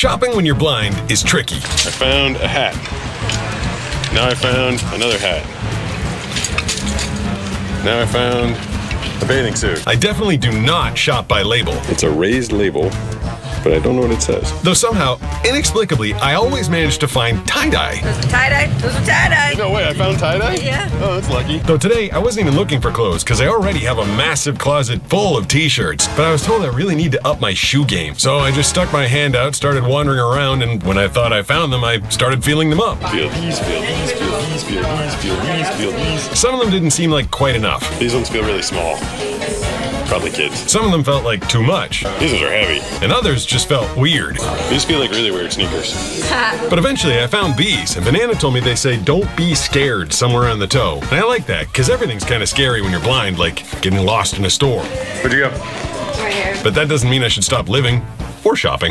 Shopping when you're blind is tricky. I found a hat. Now I found another hat. Now I found a bathing suit. I definitely do not shop by label. It's a raised label, but I don't know what it says. Though somehow, inexplicably, I always manage to find tie-dye. Those are tie-dye. Those are tie-dye. No way, I found tie-dye? Yeah. Oh, that's lucky. Though today, I wasn't even looking for clothes because I already have a massive closet full of t-shirts. But I was told I really need to up my shoe game. So I just stuck my hand out, started wandering around, and when I thought I found them, I started feeling them up. Feel these. Some of them didn't seem like quite enough. These ones feel really small. Probably kids. Some of them felt like too much. These ones are heavy. And others just felt weird. These feel like really weird sneakers. But eventually I found these, and Banana told me they say don't be scared somewhere on the toe. And I like that, because everything's kind of scary when you're blind, like getting lost in a store. Where'd you go? Right here. But that doesn't mean I should stop living or shopping.